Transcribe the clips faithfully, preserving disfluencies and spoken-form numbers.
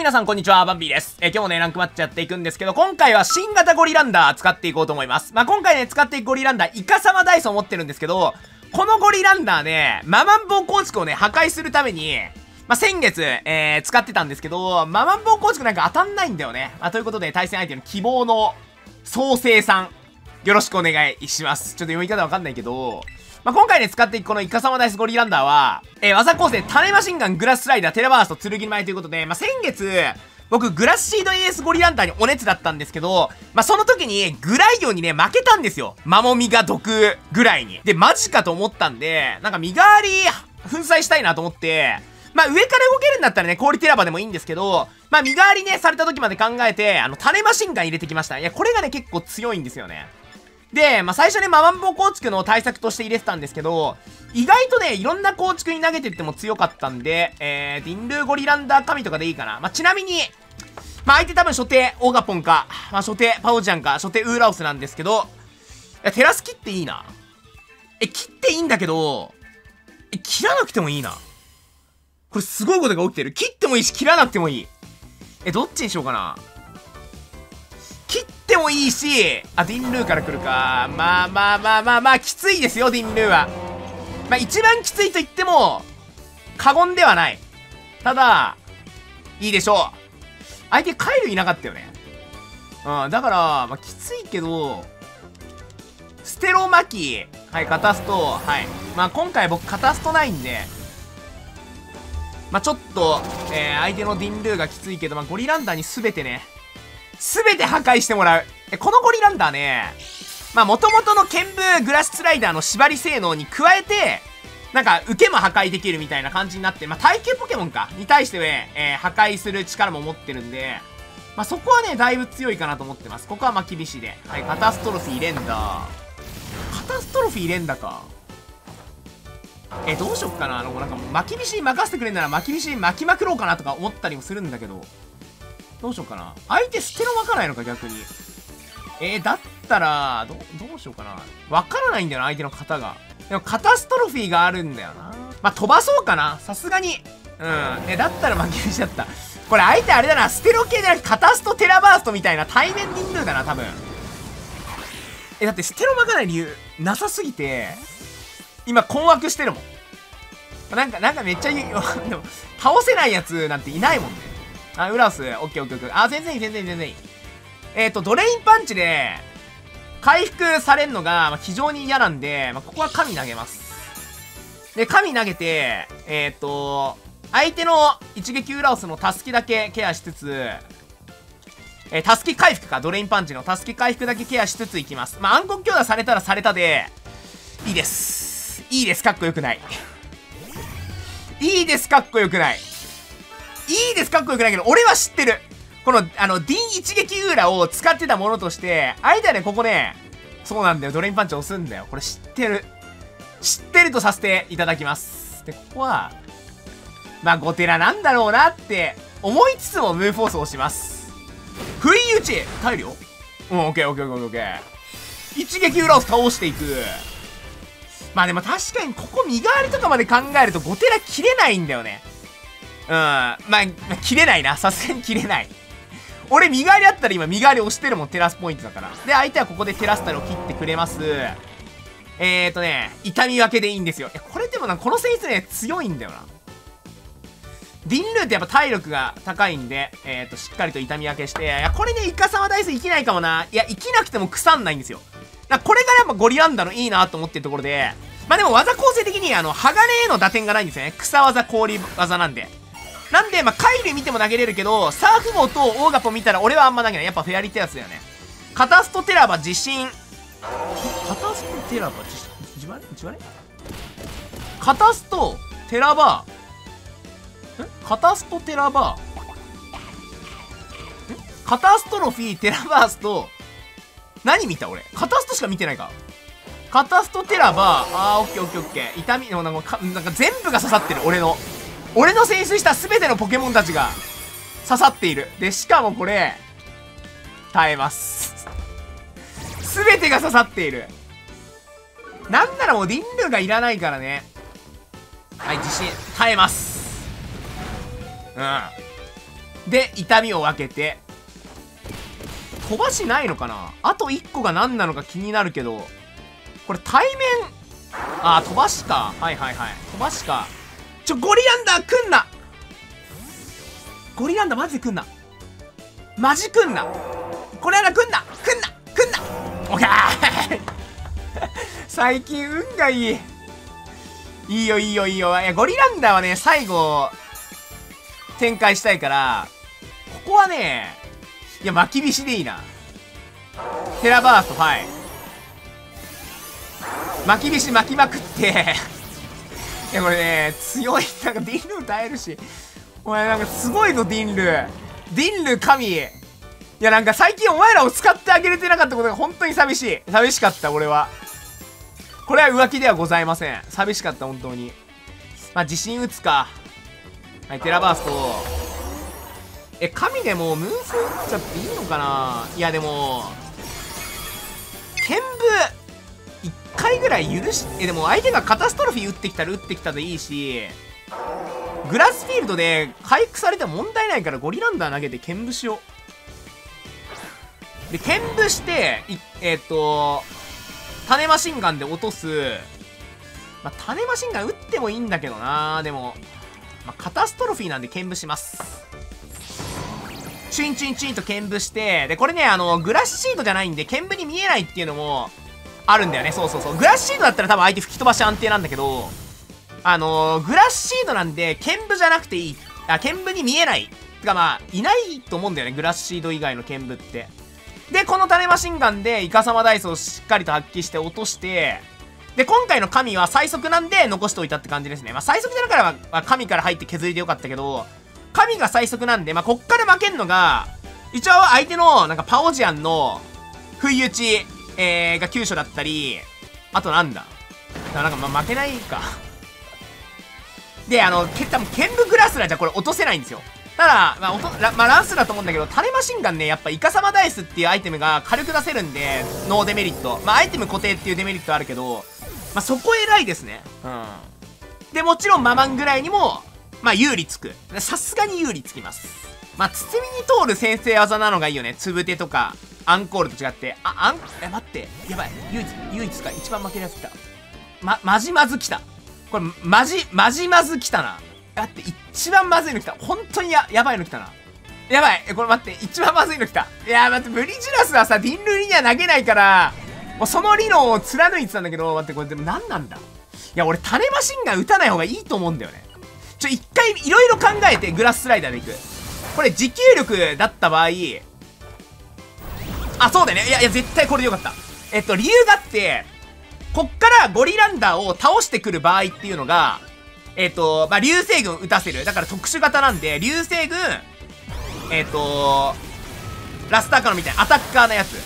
皆さんこんにちは、バンビーです。えー、今日もね、ランクマッチやっていくんですけど、今回は新型ゴリランダー使っていこうと思います。まあ、今回ね、使っていくゴリランダー、イカ様ダイスを持ってるんですけど、このゴリランダーね、ママンボウ構築をね、破壊するために、まあ、先月、えー、使ってたんですけど、ママンボウ構築なんか当たんないんだよね。まあ、ということで、対戦相手の希望の創生さん、よろしくお願いします。ちょっと読み方わかんないけど、まあ、今回ね、使っていくこのイカサマダイスゴリランダーは、えー、技構成、種マシンガン、グラススライダー、テレバースト、剣舞ということで、まあ、先月、僕、グラスシード エーエス ゴリランダーにお熱だったんですけど、まあ、その時に、グライオにね、負けたんですよ。マモミが毒ぐらいに。で、マジかと思ったんで、なんか身代わり、粉砕したいなと思って、まあ、上から動けるんだったらね、氷テラバでもいいんですけど、まあ、身代わりね、された時まで考えて、あの、種マシンガン入れてきました。いや、これがね、結構強いんですよね。で、まあ、最初ね、ママンボウ構築の対策として入れてたんですけど、意外とね、いろんな構築に投げてっても強かったんで、えー、ディンルーゴリランダー神とかでいいかな。まあ、ちなみに、まあ、相手多分初手、オガポンか、まあ、初手、パオジャンか、初手、ウーラオスなんですけど、いや、テラス切っていいな。え、切っていいんだけど、え、切らなくてもいいな。これすごいことが起きてる。切ってもいいし、切らなくてもいい。え、どっちにしようかな。切ってもいいし、あ、ディンルーから来るか。まあまあまあまあまあ、きついですよ、ディンルーは。まあ一番きついと言っても、過言ではない。ただ、いいでしょう。相手カイルいなかったよね。うん、だから、まあきついけど、ステロマキ、はい、カタスト、はい。まあ今回僕カタストないんで、まあちょっと、えー、相手のディンルーがきついけど、まあゴリランダーに全てね、すべて破壊してもらう。え、このゴリランダーね、まあ、元々の剣舞グラススライダーの縛り性能に加えて、なんか、受けも破壊できるみたいな感じになって、まあ、耐久ポケモンか、に対してね、えー、破壊する力も持ってるんで、まあ、そこはね、だいぶ強いかなと思ってます。ここはま、厳しいで。はい、カタストロフィー連打。カタストロフィー連打か。え、どうしよっかな。あの、なんか、ま、厳しい任せてくれんなら、ま、厳しい巻きまくろうかなとか思ったりもするんだけど、どうしようかな。相手捨てのわからないのか、逆に。えー、だったら、ど、どうしようかな。わからないんだよな、相手の型が。でも、カタストロフィーがあるんだよな。まあ、飛ばそうかな。さすがに。うん。えー、だったら負けにしちゃった。これ、相手あれだな。ステロ系じゃなくて、カタストテラバーストみたいな対面人数だな、多分。えー、だって、ステロまかない理由、なさすぎて、今、困惑してるもん。なんか、なんかめっちゃ言うよ。でも、倒せないやつなんていないもんね。あ、ウラウス、オッケーオッケーオッケー。あ、全然いい、全然いい、全然いい。えっと、ドレインパンチで、回復されるのが、まあ、非常に嫌なんで、まあ、ここは神投げます。で、神投げて、えっと、相手の一撃ウラウスのタスキだけケアしつつ、えー、タスキ回復か、ドレインパンチのタスキ回復だけケアしつついきます。まあ、暗黒強打されたらされたで、いいです。いいです、かっこよくない。いいです、かっこよくない。いいです、かっこよくないけど、俺は知ってる。この、あの、ディン一撃ウーラを使ってたものとして、相手はね、ここね、そうなんだよ、ドレインパンチ押すんだよ。これ知ってる。知ってるとさせていただきます。で、ここは、まあ、ゴテラなんだろうなって、思いつつもムーフォースを押します。不意打ち耐えるよ。うん、オッケーオッケーオッケーオッケー。一撃ウーラを倒していく。まあでも確かに、ここ身代わりとかまで考えると、ゴテラ切れないんだよね。うん。まあ、切れないな。さすがに切れない。俺、身代わりあったら今、身代わり押してるもん、テラスポイントだから。で、相手はここでテラスタルを切ってくれます。えーとね、痛み分けでいいんですよ。これでもな、この戦術ね、強いんだよな。ディンルーってやっぱ体力が高いんで、えーと、しっかりと痛み分けして、いや、これね、イカサマダイス生きないかもな。いや、生きなくても腐んないんですよ。だこれがやっぱゴリランダのいいなと思ってるところで、まあでも技構成的に、あの、鋼への打点がないんですよね。草技、氷技なんで。なんで、まあ、カイル見ても投げれるけど、サーフボーとオーガポン見たら俺はあんま投げない。やっぱフェアリーテラスだよね。カタストテラバ地震。カタストテラバ地震地割れ地割れカタストテラバー。んカタストテラバー。んカタストロフィーテラバースト。何見た俺。カタストしか見てないか。カタストテラバー。あー、オッケーオッケーオッケー。痛み、なんか、なんか全部が刺さってる。俺の。俺の選出した全てのポケモンたちが刺さっている。で、しかもこれ、耐えます。全てが刺さっている。なんならもうディンルーがいらないからね。はい、自信。耐えます。うん。で痛みを分けて。小橋ないのかな。あといっこが何なのか気になるけど、これ対面、ああ飛ばしか、はいはいはい、飛ばしか。ちょゴリランダー来んな、ゴリランダーマジで来んな、マジ来んな、これやら来んな、来んな、来んな、オッケー最近運がいい、いいよいいよいいよ。いやゴリランダーはね最後展開したいから、ここはね、いや巻き菱でいいな。テラバースト、はい、巻き菱巻きまくっていやこれね強い、なんかディンルも耐えるし、お前なんかすごいぞディンル、ディンル神。いやなんか最近お前らを使ってあげれてなかったことが本当に寂しい、寂しかった俺は。これは浮気ではございません、寂しかった本当に。まあ自信打つか、はい、テラバースト。え神でもムーンス打っちゃっていいのかな。いやでも剣舞いっかいぐらい許し、えでも相手がカタストロフィー打ってきたら打ってきたでいいし、グラスフィールドで回復されても問題ないから、ゴリランダー投げて剣舞しよう。で剣舞してえっ、ー、と種マシンガンで落とす、まあ、種マシンガン打ってもいいんだけどな。でも、まあ、カタストロフィーなんで剣舞します。チュンチュンチュンと剣舞して、でこれねあのグラスシートじゃないんで剣舞に見えないっていうのもあるんだよね。そうそうそう、グラスシードだったら多分相手吹き飛ばし安定なんだけど、あのー、グラスシードなんで剣舞じゃなくていい、あ剣舞に見えない、てかまあいないと思うんだよね、グラスシード以外の剣舞って。でこの種マシンガンでイカサマダイスをしっかりと発揮して落として、で今回の神は最速なんで残しておいたって感じですね。まあ最速じゃなから、まあ、神から入って削りでよかったけど、神が最速なんで、まあこっから負けんのが一応相手のなんかパオジアンの不意打ちえー、が急所だったり、あとなんだなんか、まあ、負けないかであの多分剣舞グラスラじゃこれ落とせないんですよ。ただ、まあおとらまあ、ランスだと思うんだけど、種マシンガンねやっぱイカサマダイスっていうアイテムが軽く出せるんでノーデメリット、まあアイテム固定っていうデメリットあるけど、まあ、そこ偉いですね。うんでもちろんママンぐらいにもまあ有利つく、さすがに有利つきます。まあ包みに通る先制技なのがいいよね、つぶてとかアンコールと違って。あ、アン、え、待って、やばい、唯一、唯一か、一番負けるやつ来た。ま、まじまず来た。これ、まじ、まじまず来たな。だって、一番まずいの来た。本当にや、やばいの来たな。やばい、これ待って、一番まずいの来た。いやー待って、ブリジラスはさ、ディンルリには投げないから、もうその理論を貫いてたんだけど、待って、これでも何なんだ。いや、俺、種マシンガン打たない方がいいと思うんだよね。ちょ、一回、いろいろ考えて、グラススライダーでいく。これ、持久力だった場合、あ、そうだね。いや、いや、絶対これでよかった。えっと、理由があって、こっからゴリランダーを倒してくる場合っていうのが、えっと、まあ、流星群打たせる。だから特殊型なんで、流星群、えっと、ラスターカノみたいなアタッカーなやつ。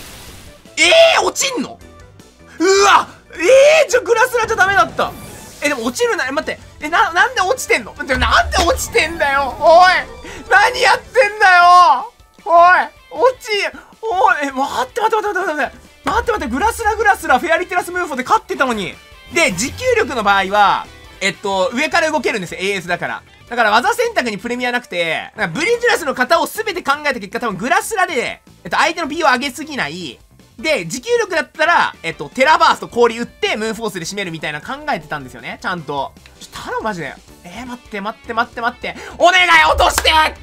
えー、落ちんの？うわ！えー、ちょ、グラスラじゃダメだった。え、でも落ちるな、待って。え、な、なんで落ちてんの？でもなんで落ちてんだよ。おい！何やってんだよ！おい！落ち、おい、え、待って待って待って待って待って待って待って、グラスラグラスラフェアリテラスムーフォで勝ってたのに。で、持久力の場合は、えっと、上から動けるんですよ、エーエス だから。だから技選択にプレミアなくて、なんかブリジュラスの型を全て考えた結果、多分グラスラで、えっと、相手の B を上げすぎない。で、持久力だったら、えっと、テラバースと氷打って、ムーンフォースで締めるみたいな考えてたんですよね、ちゃんと。ちょ、頼むマジで。えー、待って待って待って待って。お願い落としてお願いお願い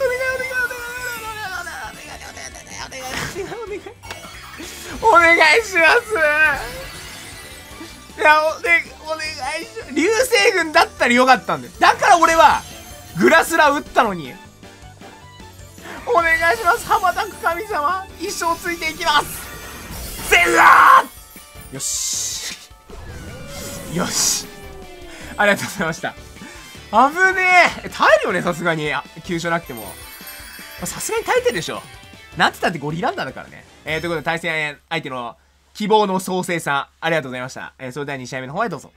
お願いお願いします。いや、おね、お願いします。流星群だったらよかったんです。だから俺は、グラスラ打ったのに。お願いします。羽ばたく神様。一生ついていきます。ゼラー！よし。よし。ありがとうございました。危ねえ。耐えるよね、さすがに。急所なくても。さすがに耐えてるでしょ。なんてたってゴリランダーだからね。えー、ということで対戦相手の希望の創生さん、ありがとうございました。えー、それではに試合目の方へどうぞ。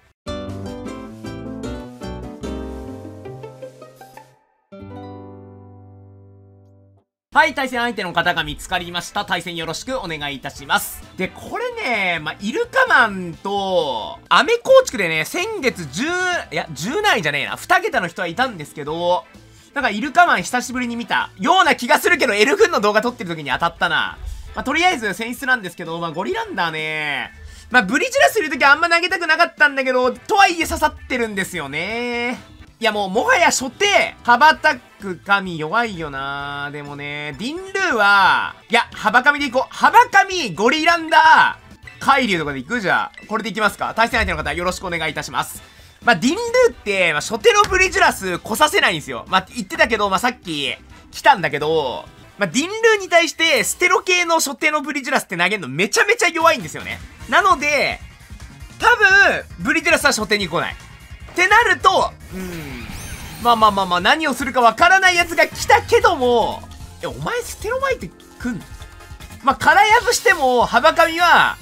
はい、対戦相手の方が見つかりました。対戦よろしくお願いいたします。で、これね、まあ、イルカマンと、アメ構築でね、先月じゅう、いや、じゅう何位じゃねえな、に桁の人はいたんですけど、だからイルカマン久しぶりに見たような気がするけど、エルフンの動画撮ってる時に当たったな。まあ、とりあえず選出なんですけど、まあ、ゴリランダーね。まあ、ブリジュラする時あんま投げたくなかったんだけど、とはいえ刺さってるんですよね。いやもう、もはや初手、ハバタック神弱いよな。でもね、ディンルーは、いや、ハバ神でいこう。ハバ神、ゴリランダー、海流とかで行くじゃあ。これで行きますか。対戦相手の方よろしくお願いいたします。まあ、ディンルーって、まあ、初手のブリジュラス来させないんですよ。まあ、言ってたけど、まあ、さっき来たんだけど、まあ、ディンルーに対してステロ系の初手のブリジュラスって投げるのめちゃめちゃ弱いんですよね。なので、多分、ブリジュラスは初手に来ない。ってなると、うん、まあまあまあまあ、何をするかわからないやつが来たけども、え、お前ステロ巻いてくんの？まあ、空やぶしても、ハバ神は、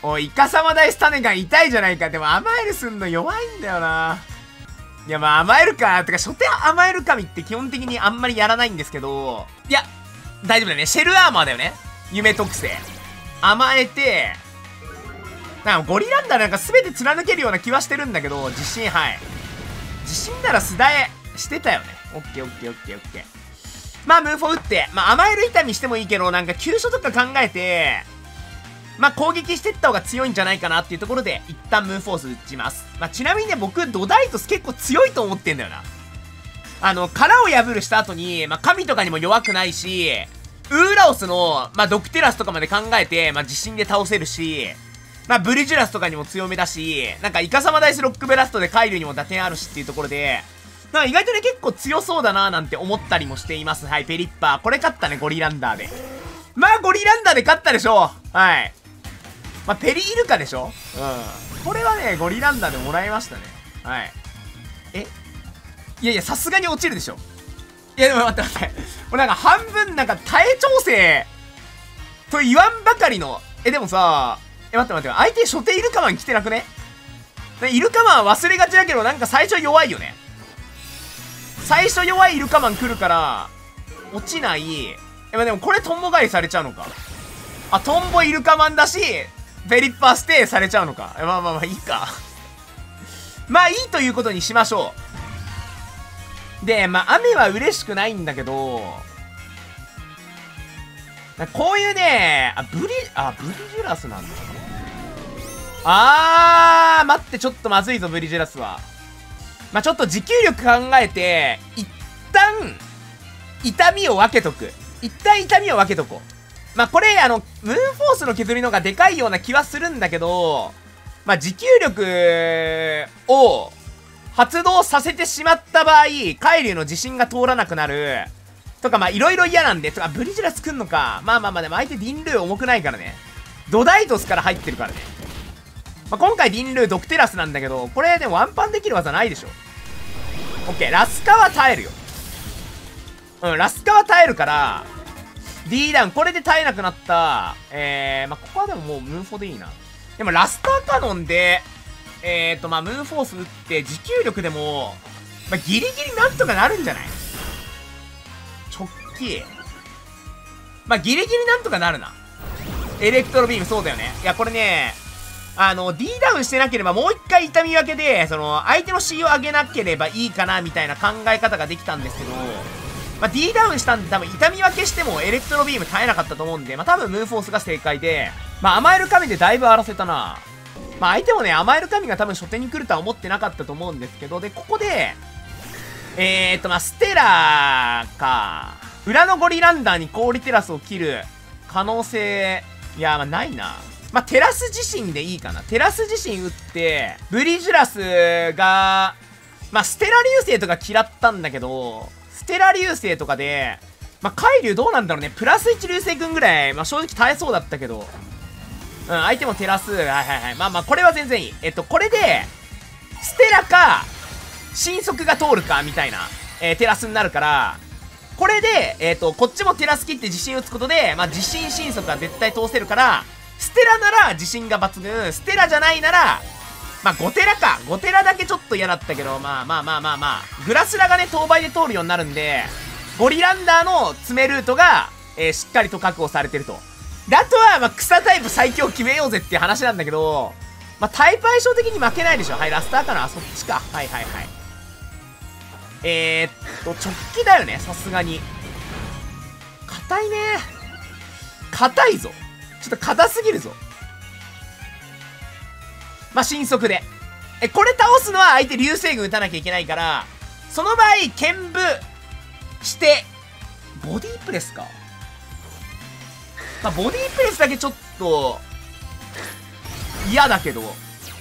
おい、イカサマダイスタネガン痛いじゃないか。でも甘えるすんの弱いんだよな。いや、まあ甘えるか。てか、初手甘える神って基本的にあんまりやらないんですけど、いや、大丈夫だよね。シェルアーマーだよね。夢特性。甘えて、なんかゴリランダーなんか全て貫けるような気はしてるんだけど、自信、はい。自信なら素だえしてたよね。オッケーオッケーオッケーオッケー。まあ、ムーフォ打って、まあ甘える痛みしてもいいけど、なんか急所とか考えて、まあ、攻撃していった方が強いんじゃないかなっていうところで、一旦ムーンフォース打ちます。まあ、ちなみにね、僕、ドダイトス結構強いと思ってんだよな。あの、殻を破るした後に、まあ、神とかにも弱くないし、ウーラオスの、まあ、ドクテラスとかまで考えて、まあ、地震で倒せるし、まあ、ブリジュラスとかにも強めだし、なんか、イカサマダイスロックブラストでカイルにも打点あるしっていうところで、なんか意外とね、結構強そうだなーなんて思ったりもしています。はい、ペリッパー。これ勝ったね、ゴリランダーで。まあ、ゴリランダーで勝ったでしょう。はい。まあ、ペリイルカでしょ？うん。これはね、ゴリランダーでもらいましたね。はい。え？いやいや、さすがに落ちるでしょ。いや、でも待って待って。俺なんか半分、なんか耐え調整、と言わんばかりの。え、でもさ、え、待って待って。相手初手イルカマン来てなくね？イルカマン忘れがちだけど、なんか最初弱いよね。最初弱いイルカマン来るから、落ちない。え、でもこれトンボ狩りされちゃうのか。あ、トンボイルカマンだし、ペリッパーステイされちゃうのか。まあまあまあいいか。まあいいということにしましょう。で、まあ雨は嬉しくないんだけど、こういうね、あ、ブリ、あ、ブリジュラスなんだ。あー、待って、ちょっとまずいぞ、ブリジュラスは。まあちょっと持久力考えて、一旦、痛みを分けとく。一旦痛みを分けとこう。まあこれ、あの、ムーンフォースの削りのがでかいような気はするんだけど、まあ持久力を発動させてしまった場合、海流の地震が通らなくなる。とか、まあいろいろ嫌なんで、とか、ブリジュラス来んのか。まあまあまあ、でも相手ディンルー重くないからね。ドダイトスから入ってるからね。まあ今回ディンルードクテラスなんだけど、これでもワンパンできる技ないでしょ。オッケー、ラスカは耐えるよ。うん、ラスカは耐えるから、D ダウン、これで耐えなくなった。えー、まあ、ここはでももうムーンフォでいいな。でもラスターカノンで、えーと、まあ、ムーンフォース打って、持久力でも、まあ、ギリギリなんとかなるんじゃない？直帰。まあ、ギリギリなんとかなるな。エレクトロビーム、そうだよね。いや、これね、あの、D ダウンしてなければもう一回痛み分けで、その、相手の C を上げなければいいかな、みたいな考え方ができたんですけど、まあ、D ダウンしたんで多分痛み分けしてもエレクトロビーム耐えなかったと思うんで、まあ、多分ムーンフォースが正解で、まあ、甘える神でだいぶ荒らせたな。まあ、相手もね、甘える神が多分初手に来るとは思ってなかったと思うんですけど、で、ここで、えーっと、まあ、ステラーか、裏のゴリランダーに氷テラスを切る可能性、いや、まあ、ないな。まあ、テラス自身でいいかな。テラス自身打って、ブリジュラスが、まあ、ステラ流星とか嫌ったんだけど、ステラ流星とかで、まあ、海流どうなんだろうね。プラスいち流星君ぐらい、まあ、正直耐えそうだったけど。うん、相手も照らす。はいはいはい。まあまあ、これは全然いい。えっと、これで、ステラか、神速が通るか、みたいな、えー、照らすになるから、これで、えっと、こっちも照らす切って地震打つことで、まあ、地震神速は絶対通せるから、ステラなら地震が抜群、ステラじゃないなら、まあ、ごテラか。ごテラだけちょっと嫌だったけど、まあまあまあまあまあ。グラスラがね、等倍で通るようになるんで、ゴリランダーの詰めルートが、えー、しっかりと確保されてると。で、あとは、まあ、草タイプ最強決めようぜっていう話なんだけど、まあ、タイプ相性的に負けないでしょ。はい、ラスターかな。そっちか。はいはいはい。えー、っと直帰だよね。さすがに硬いね。硬いぞ。ちょっと硬すぎるぞ。まあ神速でえこれ倒すのは相手流星群打たなきゃいけないから、その場合剣舞してボディープレスか、まあ、ボディープレスだけちょっと嫌だけど、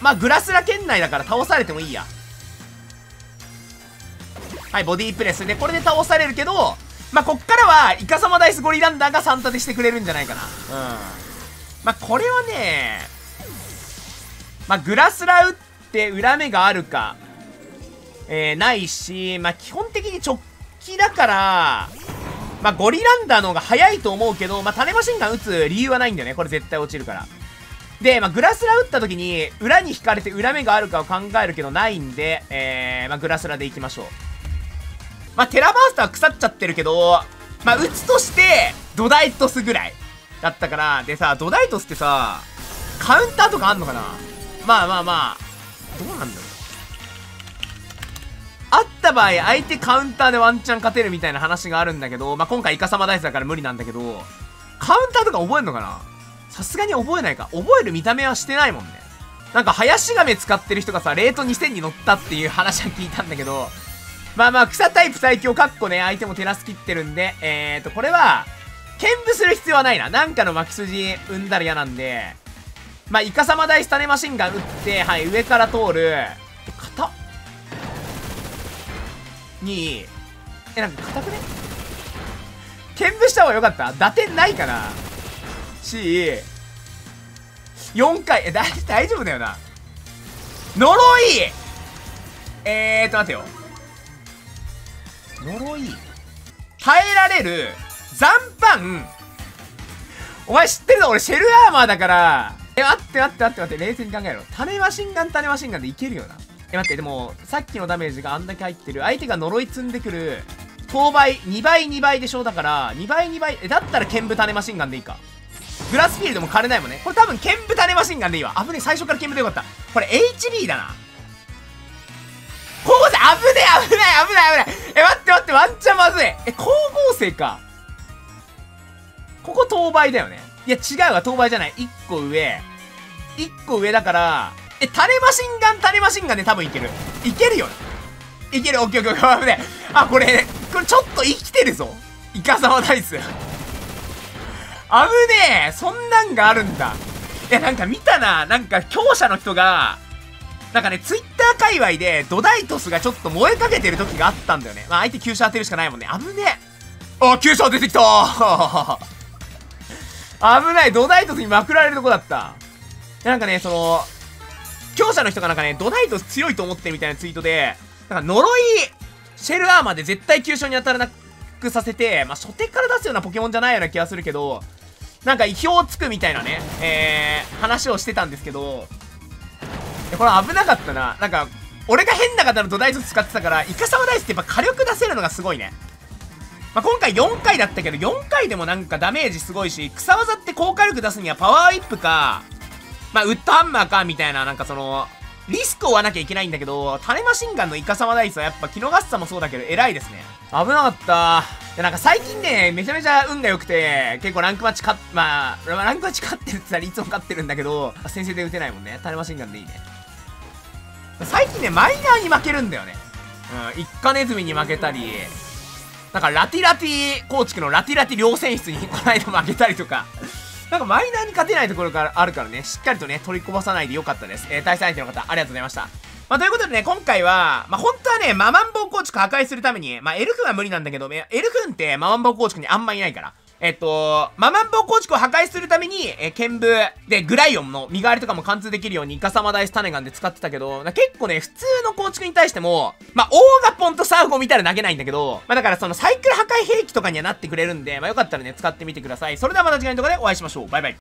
まあグラスラ圏内だから倒されてもいいや。はい、ボディープレスでこれで倒されるけど、まあこっからはイカサマダイスゴリランダーがさん立てしてくれるんじゃないかな。うん、まあこれはね、まあグラスラ打って裏目があるかえー、ないし、まあ基本的に直帰だから、まあゴリランダーの方が早いと思うけど、まあ種マシンガン打つ理由はないんだよね。これ絶対落ちるから。で、まあ、グラスラ打った時に裏に引かれて裏目があるかを考えるけどないんで、えー、まあ、グラスラでいきましょう。まあ、テラバースターは腐っちゃってるけど、まあ、打つとしてドダイトスぐらいだったから。でさ、ドダイトスってさカウンターとかあんのかな。まあまあまあどうなんだろう。あった場合相手カウンターでワンチャン勝てるみたいな話があるんだけど、まあ、今回イカサマダイスだから無理なんだけど、カウンターとか覚えんのかな。さすがに覚えないか。覚える見た目はしてないもんね。なんか林亀使ってる人がさレートにせんに乗ったっていう話は聞いたんだけど、まあまあ草タイプ最強かっこね、相手もテラス切ってるんで、えーとこれは剣舞する必要はないな。なんかの巻き筋生んだら嫌なんで、まあイカサマダイス種マシンガン打って、はい、上から通る肩にえなんか硬くね。剣舞した方がよかった。打点ないかなし、よんかいえだ大丈夫だよな。呪いえーと待てよ、呪い耐えられる残飯。お前知ってるの、俺シェルアーマーだから。え待って待って待って待って、冷静に考えろ。種マシンガン種マシンガンでいけるよな。え待って、でもさっきのダメージがあんだけ入ってる、相手が呪い積んでくる等倍にばいにばいでしょ。だからにばいにばいえだったら剣舞種マシンガンでいいか。グラスフィールドも枯れないもんね。これ多分剣舞種マシンガンでいいわ。危ねえ、最初から剣舞でよかった。これ エイチビー だな。光合成危ねえ危ない危ない危ない。え待って待って、ワンチャンまずい。え光合成か。ここ等倍だよね。いや違うわ、等倍じゃない、いっこ上、いっこ上だから、え種マシンガン種マシンガンで多分いけるいけるよいける。オッケーオッケー危ねえ。あこれこれちょっと生きてるぞイカサマダイス。危ねえ、そんなんがあるんだ。いやなんか見たな、なんか強者の人がなんかね、ツイッター界隈でドダイトスがちょっと燃えかけてる時があったんだよね。まあ相手急所当てるしかないもんね。危ねえ、あ急所出てきた危ない、ドダイトスにまくられるとこだった。なんかね、その強者の人がなんかね、ドダイトス強いと思ってるみたいなツイートで、なんか呪いシェルアーマーで絶対急所に当たらなくさせて、まあ初手から出すようなポケモンじゃないような気がするけど、なんか意表をつくみたいなね、えー、話をしてたんですけど、これ危なかったな。なんか俺が変な方の土台を使ってたから、イカサマダイスってやっぱ火力出せるのがすごいね。まあ、今回よんかいだったけどよんかいでもなんかダメージすごいし、草技って高火力出すにはパワーウィップか、まあ、ウッドハンマーかみたいな、なんかそのリスクを負わなきゃいけないんだけど、種マシンガンのイカサマダイスはやっぱ気逃しさもそうだけど偉いですね。危なかった。なんか最近ね、めちゃめちゃ運が良くて、結構ランクマッチ勝っ、まあ、ランクマッチ勝ってるって言ったらいつも勝ってるんだけど、先制で打てないもんね。種マシンガンでいいね。最近ね、マイナーに負けるんだよね。うん、一家ネズミに負けたり、なんかラティラティ、コーチクのラティラティ両選出にこの間負けたりとか、なんかマイナーに勝てないところがあるからね、しっかりとね、取りこぼさないでよかったです。えー、対戦相手の方、ありがとうございました。まあ、ということでね、今回は、まあ、本当はね、ママンボウ構築破壊するために、まあ、エルフンは無理なんだけど、エルフンってママンボウ構築にあんまいないから、えっと、ママンボウ構築を破壊するために、えー、剣舞で、グライオンの身代わりとかも貫通できるようにイカサマダイス種ガンで使ってたけど、結構ね、普通の構築に対しても、まあ、オーガポンとサーフを見たら投げないんだけど、まあ、だからそのサイクル破壊兵器とかにはなってくれるんで、まあ、よかったらね、使ってみてください。それではまた次回の動画でお会いしましょう。バイバイ。